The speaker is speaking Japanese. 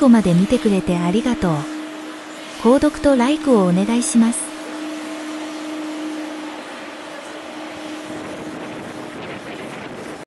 最後まで見てくれてありがとう。購読とライクをお願いします。